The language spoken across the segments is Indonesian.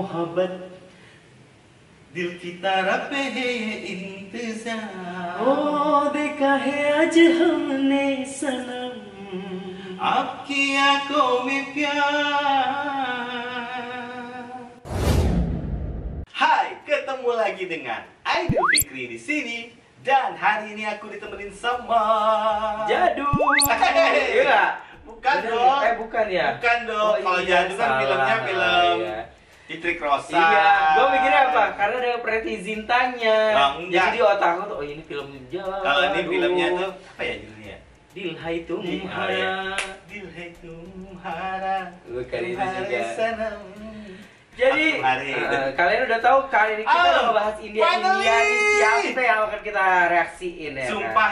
mohabbat dil kita रब है इंतजार ओ देखा है आज हमने सनम आपकी आंखों में प्यार. Hai, ketemu lagi dengan Aidil Fikrie di sini. Dan hari ini aku ditemenin sama Jadu. Iya. Bukan dong. Bukan ya. Bukan dong. Kalau Jadu kan filmnya film Ricky Crossan. Iya, gue mikirnya apa? Karena ada Putri Isnari. Jadi di otak aku tuh, oh ini film Jawa. Kalau ini filmnya tuh apa ya judulnya? Dilhaitum hara. Bukan itu juga. Jadi kalian udah tahu kali ini kita ngebahas India ini siapa yang akan kita reaksiin ya? Sumpah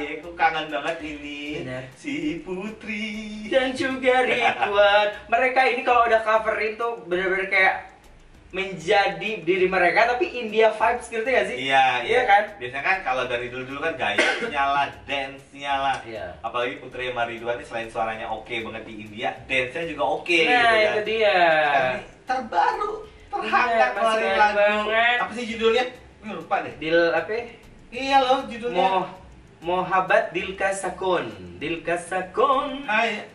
ya, aku kangen banget ini. Bener. Si Putri dan juga Ridwan. Mereka ini kalau udah coverin tuh bener-bener kayak menjadi diri mereka tapi India vibes gitu ya sih? Iya kan? Biasanya kan kalau dari dulu kan gayanya lah, dance-nya lah. Iya. Apalagi Putri sama Ridwan ini selain suaranya oke banget di India, dance-nya juga oke gitu kan. Nah, itu dia. Terbaru, terhangat kemarin lagu. Apa sih judulnya? Gue lupa deh. Iya loh judulnya. Mohabbat Dilka Sakon. Hai.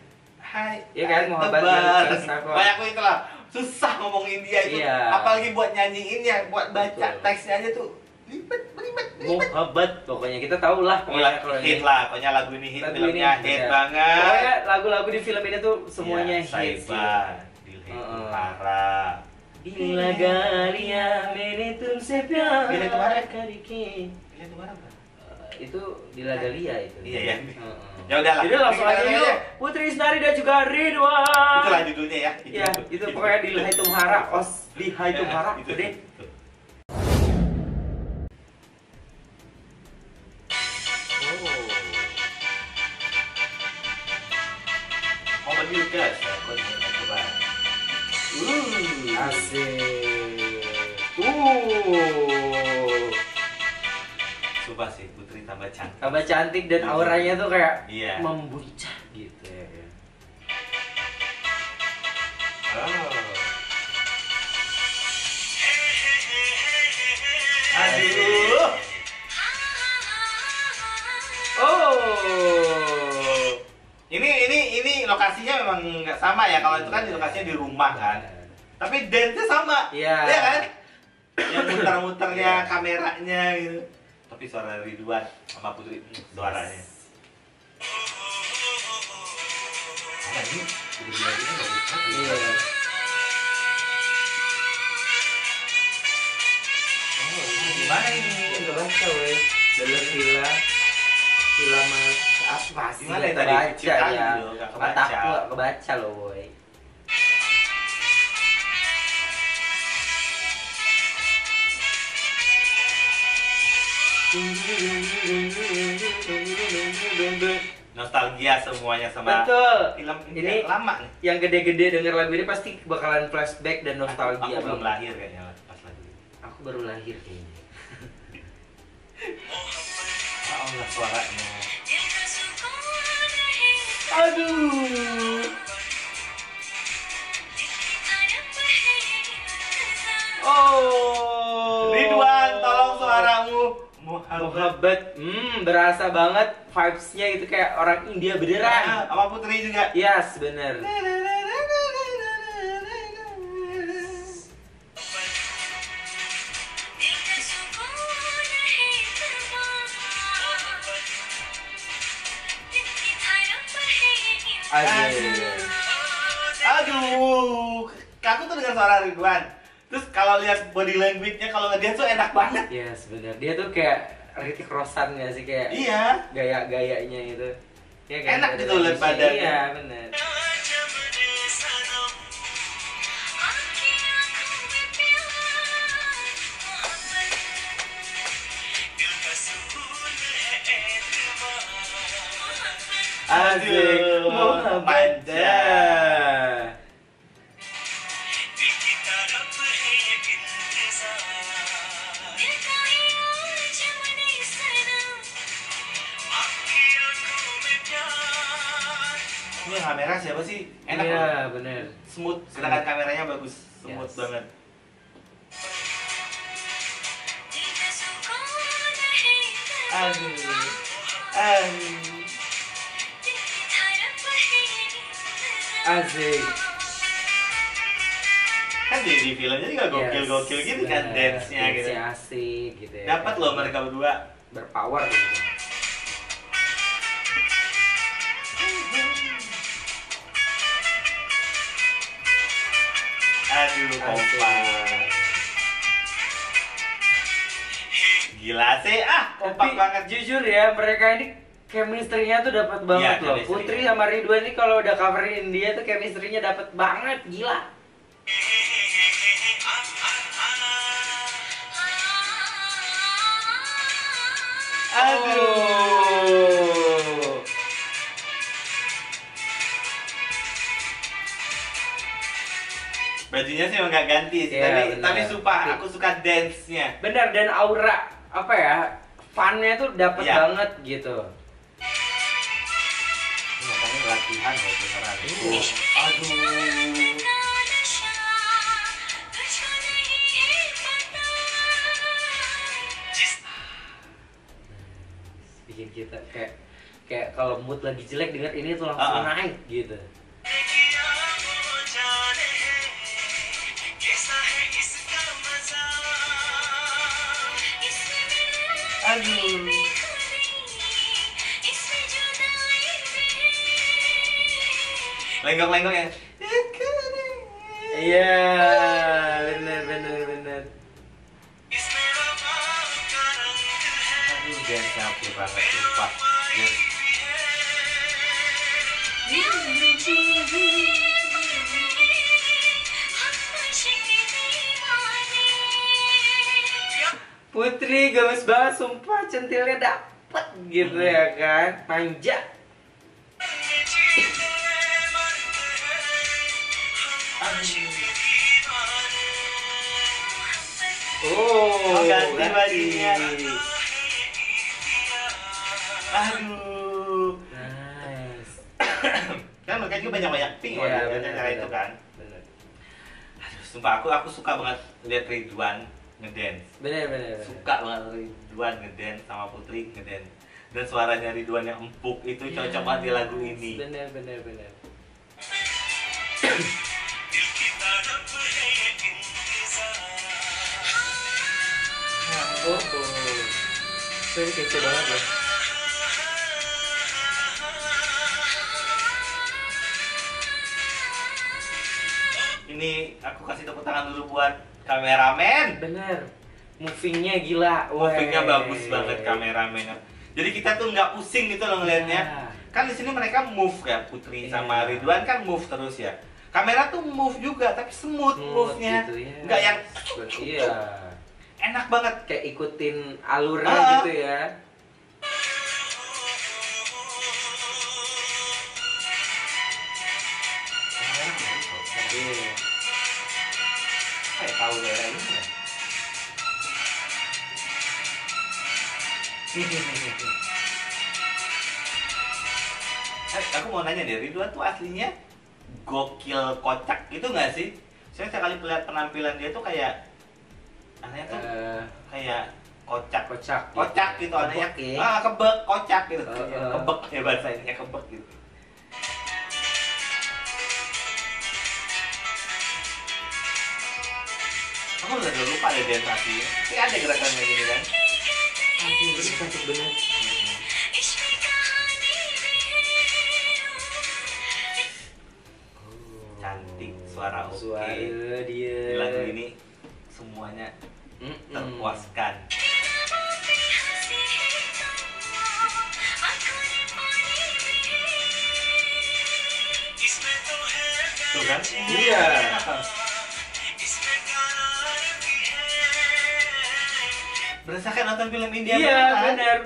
Iya kan Mohabbat Dilka Sakon. Banyak aku itu lah. Susah ngomong India itu. Iya. Apalagi buat nyanyiinnya, buat baca teksnya aja tuh ribet. Mohabbat pokoknya kita tahu lah. Hit lah, pokoknya lagu ini hit. Filmnya hit banget. Pokoknya lagu-lagu di film ini tuh semuanya hit. Parah. Bila galia mene tumse pyar. Bila tumhara karke. Bila tumhara apa? Itu bila galia itu. Iya ya. Ya udahlah. Jadi langsung aja yuk. Putri Isnari dan juga Ridwan. Itulah judulnya ya. Iya, itu pokoknya Dilhai Tumhara. Dilhai Tumhara itu deh. Oh. Momen Lucas. Asik. Coba sih Putri tambah cantik dan auranya tuh kayak membuncah gitu ya. Aduh. Oh. Ini lokasinya memang nggak sama ya, kalau itu kan lokasinya di rumah kan. Tapi dance-nya sama, ya kan? Yang muter-muternya, kameranya gitu. Tapi suara Ridwan sama Putri, suaranya. Nah, ini Ridwannya bagus banget. Iya. Oh, gimana ini? Udah baca weh. Dalam villa mas apa sih? Gimana yang tadi keciptaan dulu, gak kebaca. Mataku gak kebaca loh woy. Nostalgia semuanya sama film ini lama nih. Yang gede-gede denger lagu ini pasti bakalan flashback dan nostalgia. Aku belum lahir kayaknya pas lagu ini. Aku baru lahir kayaknya. Allah suaranya. Aduh. Oh. Ridwan, tolong suaramu. Mohabbat, berasa banget vibes-nya gitu kayak orang India beneran. Sama Putri juga. Yes, bener. Aduh, aku tuh dengar suara Ridwan. Terus kalau lihat body language-nya kalau dia tuh enak banget. Iya, sebenarnya dia tuh kayak Ricky Crossan ya sih kayak. Iya. Gaya-gayanya itu. Ya, kayak enak gitu lihat badannya. Iya, benar. Aduh, Muhammadah. Kamera siapa sih? Enak loh. Iya, bener. Smooth, sedangkan kameranya bagus. Semut banget. Asik. Kan di filmnya juga gokil-gokil gitu kan, dance-nya gitu. Asik gitu ya. Dapat loh mereka berdua berpower gitu. Aduh, kompak. Gila sih, kompak banget. Jujur ya, mereka ini chemistry-nya tuh dapat banget loh. Putri sama Ridwan ini kalau udah coverin dia tuh chemistry-nya dapat banget, gila. Aduh. Bajunya sih emang gak ganti sih, tapi sumpah aku suka dance-nya. Bener, dan aura apa ya, fun-nya tuh dapet banget gitu. Ini makanya latihan loh beneran. Aduh. Kita kayak kalau mood lagi jelek dengar ini tuh langsung naik gitu. Aduh. Lenggok-lenggok ya. Iya, benar. Dance-nya aku banget, sumpah. Putri gemes banget, sumpah, centilnya dapet gitu ya kan, manja. Ganti bajunya. Aduh, nice. Kan mereka juga banyak pink cara itu kan. Bener. Aduh, sumpah aku suka banget lihat Ridwan ngedance. Bener. Suka banget Ridwan ngedance sama Putri ngedance. Dan suaranya Ridwan yang empuk itu cocok banget di lagu ini. Bener. Ini kece banget loh. Ini aku kasih tepuk tangan dulu buat kameramen. Bener, movingnya gila. Movingnya bagus banget kameramennya. Jadi kita tuh nggak pusing gitu loh ngeliatnya. Kan di sini mereka move ya, Putri sama Ridwan kan move terus ya. Kamera tuh move juga, tapi smooth move-nya, nggak yang enak banget kayak ikutin alurnya gitu ya. Tahu daerah ini ya. Aku mau nanya deh, Ridwan tuh aslinya gokil kocak gitu nggak sih? Saya sekali lihat penampilan dia tuh kayak anaknya tuh kayak kocak gitu anaknya. Kebek kocak gitu. Kebek ya bahasa ini, kebek gitu. Aku udah lupa ada demonstrasinya, tapi ada gerakan kayak gini kan? Ini cantik bener. Cantik, suara oke. Di lagu ini semuanya terpuaskan. Tuh kan? Iya. Berdasarkan nonton film India. Iya, bener.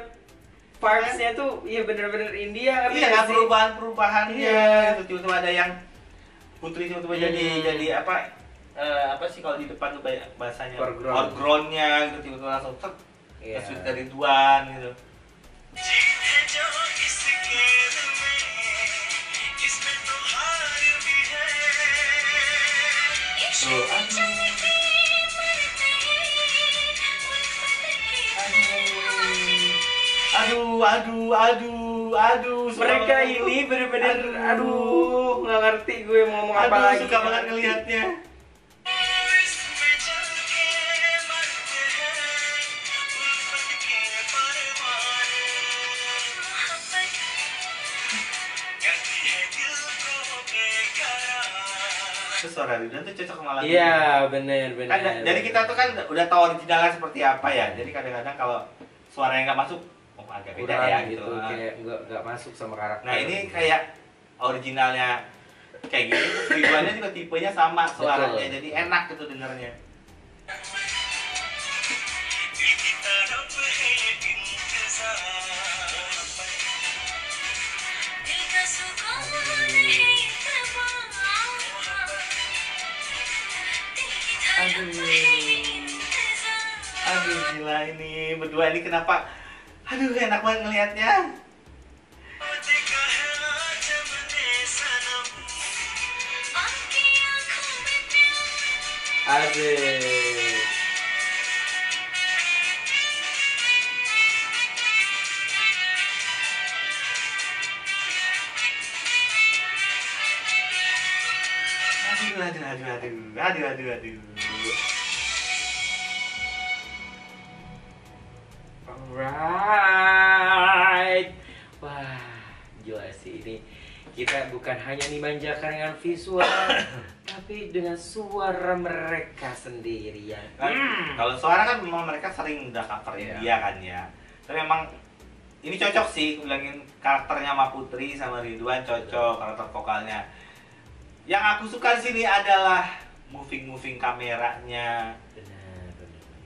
Parts-nya tuh ya bener-bener India. Iya, perubahan-perubahannya. Gitu. Cuma ada yang Putri cuma jadi apa sih kalau di depan tuh banyak bahasanya foreground-nya gitu, tiba-tiba langsung tek ke dari Ridwan gitu. Tuh, aduh. Mereka ini bener-bener aduh, nggak ngerti gue mau ngomong apa lagi. Suka banget ngelihatnya. Suara Ridwan tuh cocok sama lagu. Iya, bener. Kan, jadi kita tuh kan udah tahu originalnya seperti apa ya. Jadi kadang-kadang kalau suara yang nggak masuk, oh, agak beda ya gitu. Kayak nggak masuk sama karakter. Nah ini gitu. Kayak originalnya kayak gini, Ridwannya juga tipenya sama suaranya, betul. Jadi enak gitu dengernya. Aduh gila ini, berdua ini kenapa? Aduh enak banget ngelihatnya. Aduh. Aduh. Alright. Wah, gila sih ini. Kita bukan hanya dimanjakan dengan visual, tapi dengan suara mereka sendiri ya. Kalau suara kan memang mereka sering udah cover dia kan ya. Tapi memang ini cocok sih, bilangin karakternya sama Putri sama Ridwan cocok, karakter vokalnya. Yang aku suka di sini adalah moving kameranya. Benar.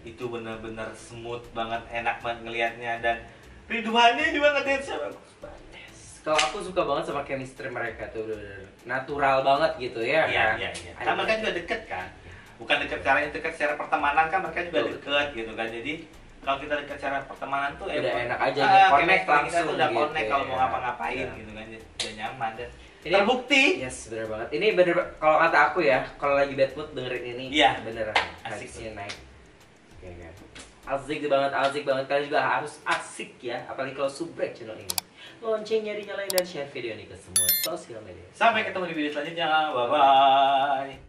Itu benar-benar smooth banget, enak banget ngelihatnya, dan Ridwannya juga ngedance bagus banget. Kalau aku suka banget sama chemistry mereka tuh, bener-bener natural banget gitu ya. Iya. Karena mereka juga deket kan. Bukan deket caranya, deket secara pertemanan kan, mereka juga deket gitu kan. Jadi kalau kita deket secara pertemanan tuh udah enak aja, connect langsung gitu. Udah connect kalau mau ngapa-ngapain gitu kan, udah nyaman dan ini terbukti. Yes, bener banget. Ini bener kalau kata aku ya, kalau lagi bad mood dengerin ini. Iya. Beneran. Asiknya naik. Oke. Asik banget. Kalian juga harus asik ya, apalagi kalau subrek channel ini. Loncengnya dinyalain dan share video ini ke semua sosial media. Sampai ketemu di video selanjutnya. Bye bye.